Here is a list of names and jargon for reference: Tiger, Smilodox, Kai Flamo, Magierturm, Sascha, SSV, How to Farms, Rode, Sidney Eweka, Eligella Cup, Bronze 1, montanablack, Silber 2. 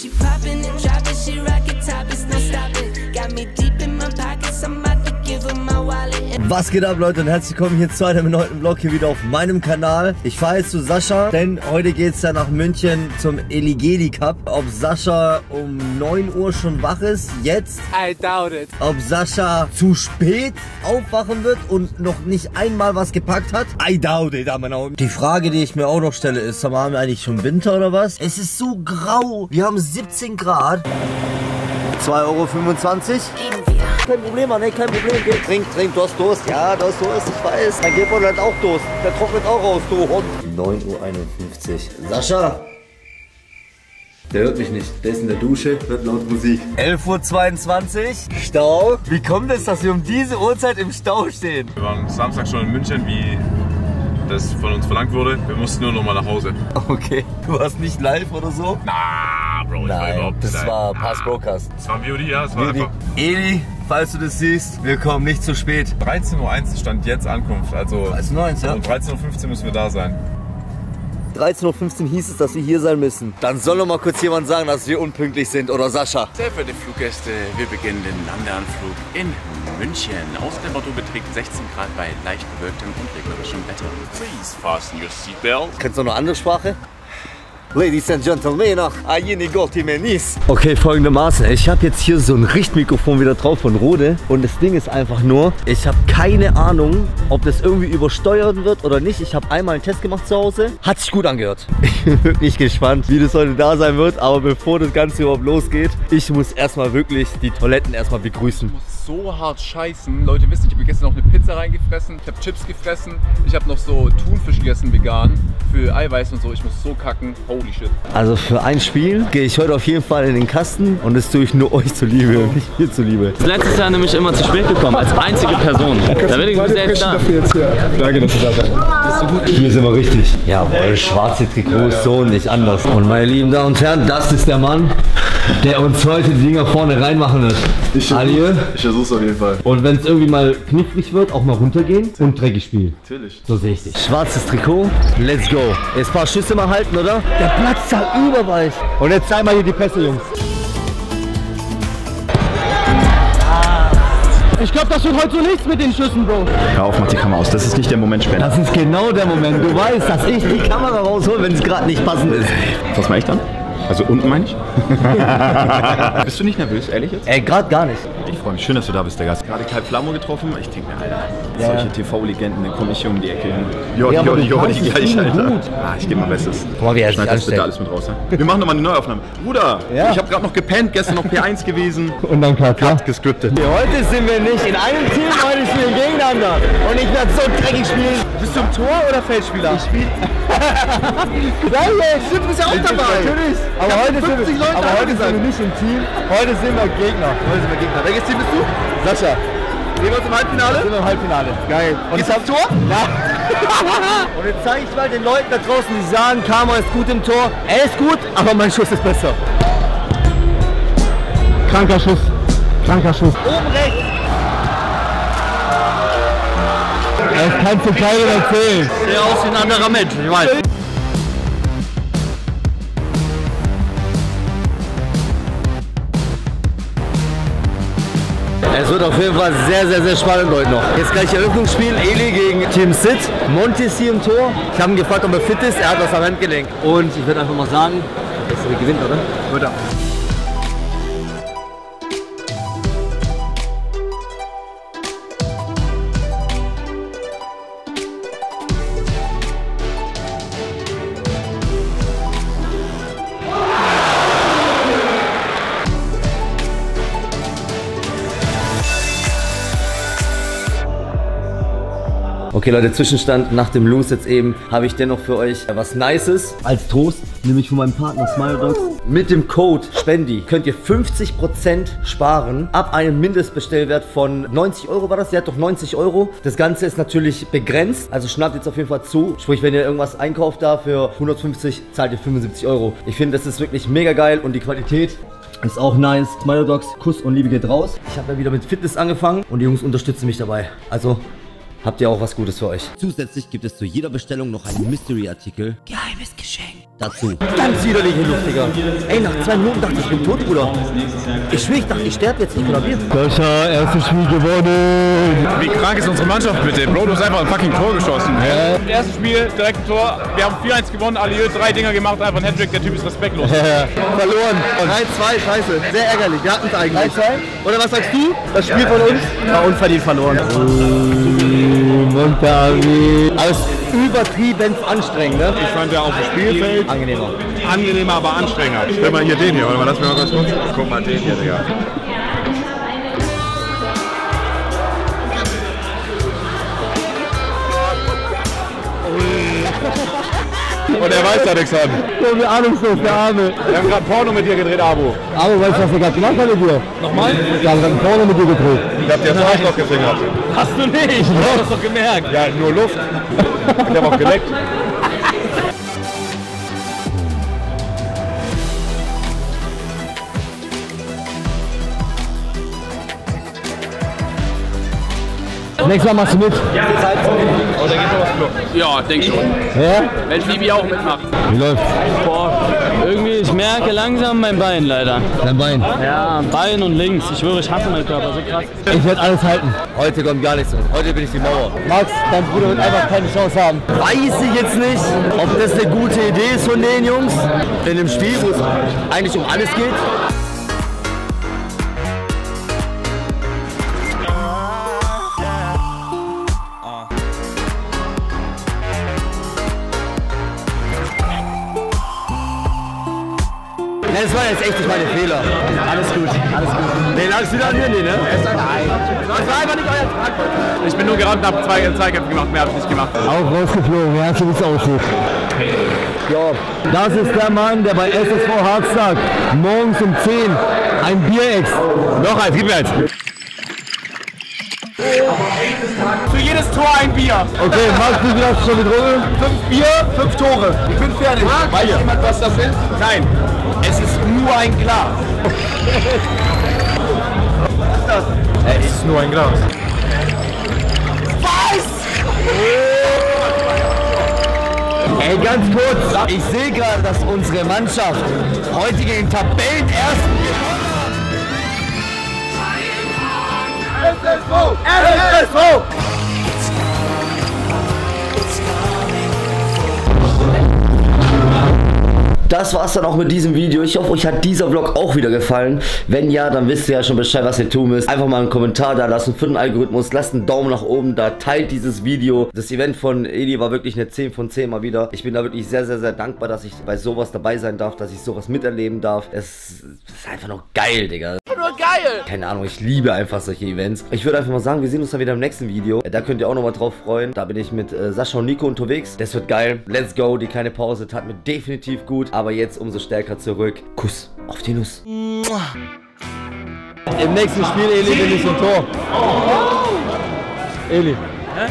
She poppin' and droppin', she rocket top, it's no stoppin'. Got me deep in my pockets, I'm about to give her my wallet. Was geht ab, Leute, und herzlich willkommen hier zu einem neuen Vlog hier wieder auf meinem Kanal. Ich fahre jetzt zu Sascha, denn heute geht's ja nach München zum Eligella Cup. Ob Sascha um 9 Uhr schon wach ist, jetzt? I doubt it. Ob Sascha zu spät aufwachen wird und noch nicht einmal was gepackt hat? I doubt it, an meinen Augen. Die Frage, die ich mir auch noch stelle, ist, haben wir eigentlich schon Winter oder was? Es ist so grau. Wir haben 17 Grad. 2,25 € Kein Problem, Mann, ey, kein Problem. Geh. Trink, du hast Durst. Ja, du hast Durst, ich weiß. Mein Geldbeutel hat auch Durst. Der trocknet auch raus, du Hund. 9:51 Uhr. Sascha! Der hört mich nicht. Der ist in der Dusche, hört laut Musik. 11:22 Uhr. Stau. Wie kommt es, dass wir um diese Uhrzeit im Stau stehen? Wir waren Samstag schon in München, wie das von uns verlangt wurde. Wir mussten nur noch mal nach Hause. Okay. Du warst nicht live oder so? Na, Bro, ich war überhaupt nicht live. Das war Pass Brokers. Das war Beauty, ja. Das war einfach. Eli, falls du das siehst, wir kommen nicht zu spät. 13:01 Uhr stand jetzt Ankunft. Also 13:01 Uhr, ja. Um 13:15 Uhr müssen wir da sein. 13:15 Uhr hieß es, dass wir hier sein müssen. Dann soll noch mal kurz jemand sagen, dass wir unpünktlich sind, oder Sascha? Sehr verehrte Fluggäste, wir beginnen den Landeanflug in München. Außentemperatur beträgt 16 Grad bei leicht bewölktem und regnerischem Wetter. Please fasten your seatbelt. Kennst du noch eine andere Sprache? Ladies and Gentlemen, okay, folgendermaßen, ich habe jetzt hier so ein Richtmikrofon wieder drauf von Rode und das Ding ist einfach nur, ich habe keine Ahnung, ob das irgendwie übersteuern wird oder nicht. Ich habe einmal einen Test gemacht zu Hause, hat sich gut angehört. Ich bin wirklich gespannt, wie das heute da sein wird, aber bevor das Ganze überhaupt losgeht, ich muss erstmal wirklich die Toiletten erstmal begrüßen. Ich muss so hart scheißen, Leute wissen, ich habe gestern noch eine Pizza reingefressen, ich habe Chips gefressen, ich habe noch so Thunfisch gegessen, vegan, für Eiweiß und so, ich muss so kacken. Holy shit. Also für ein Spiel gehe ich heute auf jeden Fall in den Kasten und das tue ich nur euch zuliebe und nicht mir zuliebe. Das letztes Jahr nämlich immer zu spät gekommen, als einzige Person. Da bin ich selbst da. Danke, dass du da bist. Hier ist immer richtig. Ja, weil schwarze Trikots, so und nicht anders. Und meine lieben Damen und Herren, das ist der Mann, der uns heute die Dinger vorne reinmachen wird. Ich versuch's auf jeden Fall. Und wenn es irgendwie mal knifflig wird, auch mal runtergehen und dreckig spielen. Natürlich. So sehe ich dich. Schwarzes Trikot, let's go. Jetzt ein paar Schüsse mal halten, oder? Der Platz ist ja überweich. Und jetzt zeig mal hier die Pässe, Jungs. Ich glaube, das wird heute so nichts mit den Schüssen, Bro. Hör auf, mach die Kamera aus. Das ist nicht der Moment später. Das ist genau der Moment. Du weißt, dass ich die Kamera raushole, wenn es gerade nicht passend ist. Was mach ich dann? Also unten meine ich? Bist du nicht nervös, ehrlich jetzt? Ey, gerade gar nicht. Ich freue mich. Schön, dass du da bist, der Gast. Gerade Kai Flamo getroffen. Ich denke mir, Alter, ja, solche TV-Legenden, dann komme ich hier um die Ecke hin. Jo, nicht gleich, Alter. Gut. Ah, ich gebe mein Bestes. Guck mal, wie er schneid das bitte alles mit raus. Ne? Wir machen nochmal eine Neuaufnahme. Bruder, ja. Ich habe gerade noch gepennt, gestern noch P1 gewesen. Und dann Cut gescriptet. Nee, heute sind wir nicht in einem Team, heute spielen wir gegeneinander. Und ich werde so dreckig spielen. Bist du im Tor oder Feldspieler? Ich spiele. Nein, Stimmt, du bist ja auch dabei. Natürlich. Aber heute sind wir nicht im Team, heute sind wir Gegner. Heute sind wir Gegner. Welches Team bist du? Sascha. Gehen wir zum Halbfinale? Jetzt sind wir im Halbfinale. Geil. Und geht's aufs Tor? Ja. Und jetzt zeige ich mal den Leuten da draußen, die sagen, Karma ist gut im Tor. Er ist gut, aber mein Schuss ist besser. Kranker Schuss. Kranker Schuss. Oben rechts. Das kannst du keinem erzählen. Der aus wie ein anderer Mensch, ich weiß. Es wird auf jeden Fall sehr, sehr, sehr spannend heute noch. Jetzt gleich Eröffnungsspiel, Eli gegen Team Sid. Monty ist hier im Tor. Ich habe ihn gefragt, ob er fit ist. Er hat was am Handgelenk. Und ich würde einfach mal sagen, dass er gewinnt, oder? Wird er. Okay Leute, Zwischenstand nach dem Lose jetzt eben, habe ich dennoch für euch was Nices als Toast, nämlich von meinem Partner Smilodox. Mit dem Code SPENDI könnt ihr 50% sparen, ab einem Mindestbestellwert von 90 € war das, ihr habt doch 90 €. Das Ganze ist natürlich begrenzt, also schnappt jetzt auf jeden Fall zu, sprich wenn ihr irgendwas einkauft da für 150, zahlt ihr 75 €. Ich finde das ist wirklich mega geil und die Qualität ist auch nice. Smilodox, Kuss und Liebe geht raus. Ich habe ja wieder mit Fitness angefangen und die Jungs unterstützen mich dabei, also habt ihr auch was Gutes für euch. Zusätzlich gibt es zu jeder Bestellung noch einen Mystery-Artikel. Geheimes Geschenk. dazu. Ganz widerliche Luft, Digga. Ey, nach 2 Minuten dachte ich, ich bin tot, Bruder. Ich schwöre, ich dachte, ich sterbe jetzt nicht, oder wie? Sascha, erstes Spiel gewonnen. Wie krank ist unsere Mannschaft bitte? Bro, du hast einfach ein fucking Tor geschossen. Ja. Erstes Spiel, direkt ein Tor. Wir haben 4-1 gewonnen, Alieu 3 Dinger gemacht, einfach ein Hattrick. Der Typ ist respektlos. Verloren. 3-2, scheiße. Sehr ärgerlich, wir hatten es eigentlich. 3-2? Oder was sagst du? Das Spiel von uns? War unverdient verloren. Alles übertrieben anstrengend, ne? Ich fand ja auf dem Spielfeld angenehmer. Angenehmer, aber anstrengender. Stell mal hier den hier, oder? Lass mir mal ganz kurz. Guck mal den hier, Digga. Und er weiß da nichts an. So wie ahnungslos, der Arme. Wir haben gerade Porno mit dir gedreht, Abo. Abo, weißt du, was wir gerade gemacht haben mit dir? Nochmal? Wir haben gerade Porno mit dir gedreht. Ich hab dir das Arschloch gefingert. Hast du nicht? Ich hab das doch gemerkt. Ja, nur Luft. Ich hab auch geleckt. Nächstes Mal machst du mit. Ja, oder geht's noch was Club? Ja, denk schon. Ja? Wenn Phoebe auch mitmacht. Wie läuft's? Boah, irgendwie, ich merke langsam mein Bein leider. Dein Bein? Ja, Bein und links. Ich schwöre, ich hasse meinen Körper, so krass. Ich werde alles halten. Heute kommt gar nichts. Heute bin ich die Mauer. Max, dein Bruder wird einfach keine Chance haben. Weiß ich jetzt nicht, ob das eine gute Idee ist von den Jungs. In dem Spiel, wo es eigentlich um alles geht. Das war jetzt echt nicht meine Fehler. Alles gut, alles gut. Nee, lagst du wieder an mir? Nee, ne? Nein. Das war einfach nicht euer Tag. Ich bin nur gerannt, hab 2 Zweikämpfe gemacht, mehr hab ich nicht gemacht. Auch rausgeflogen, ja, so ist es auch gut. Ja, das ist der Mann, der bei SSV Harztag morgens um 10 ein Bier ex. Noch eins, gib mir eins. Für jedes Tor ein Bier. Okay, Max, wie viel hast du schon getrunken? 5 Bier, 5 Tore. Ich bin fertig. Weiß jemand, was das ist? Nein. Es ist nur ein Glas. Was ist das? Es ist nur ein Glas. Was? Ey, ganz kurz. Ich sehe gerade, dass unsere Mannschaft heute gegen Tabellenersten... SSV! SSV! Das war's dann auch mit diesem Video. Ich hoffe, euch hat dieser Vlog auch wieder gefallen. Wenn ja, dann wisst ihr ja schon Bescheid, was ihr tun müsst. Einfach mal einen Kommentar da lassen für den Algorithmus. Lasst einen Daumen nach oben da. Teilt dieses Video. Das Event von Eli war wirklich eine 10 von 10 mal wieder. Ich bin da wirklich sehr, sehr, sehr dankbar, dass ich bei sowas dabei sein darf, dass ich sowas miterleben darf. Es ist einfach nur geil, Digga. Geil. Keine Ahnung, ich liebe einfach solche Events. Ich würde einfach mal sagen, wir sehen uns dann wieder im nächsten Video. Da könnt ihr auch nochmal drauf freuen. Da bin ich mit Sascha und Nico unterwegs. Das wird geil. Let's go. Die kleine Pause tat mir definitiv gut. Aber jetzt umso stärker zurück. Kuss auf die Nuss. Im nächsten Spiel, Eli, bin ich im Tor. Eli. Hä?